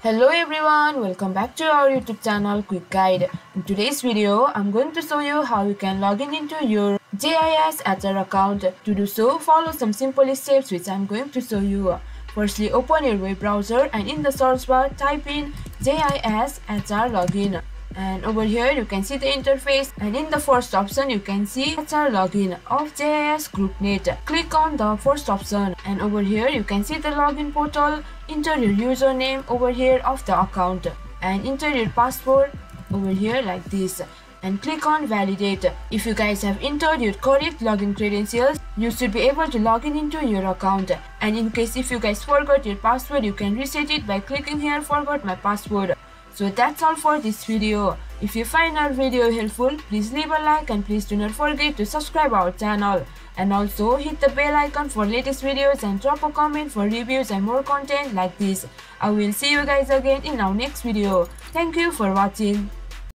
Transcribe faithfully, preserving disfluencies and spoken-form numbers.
Hello everyone, welcome back to our YouTube channel Quick Guide. In today's video, I'm going to show you how you can log in into your J I S H R account. To do so, follow some simple steps which I'm going to show you. Firstly, open your web browser and in the search bar type in J I S H R login. And over here you can see the interface, and in the first option you can see H R login of J I S GroupNet. Click on the first option and over here you can see the login portal. Enter your username over here of the account and enter your password over here like this and click on validate. If you guys have entered your correct login credentials, you should be able to log in into your account. And in case if you guys forgot your password, you can reset it by clicking here forgot my password. So that's all for this video. If you find our video helpful, please leave a like and please do not forget to subscribe our channel. And also hit the bell icon for latest videos and drop a comment for reviews and more content like this. I will see you guys again in our next video. Thank you for watching.